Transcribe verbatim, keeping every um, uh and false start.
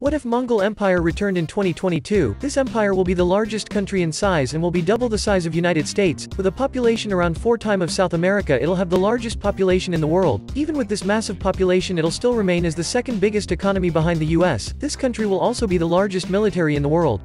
What if Mongol Empire returned in twenty twenty-two? This empire will be the largest country in size and will be double the size of United States, with a population around four times of South America. It'll have the largest population in the world. Even with this massive population, it'll still remain as the second biggest economy behind the U S. This country will also be the largest military in the world.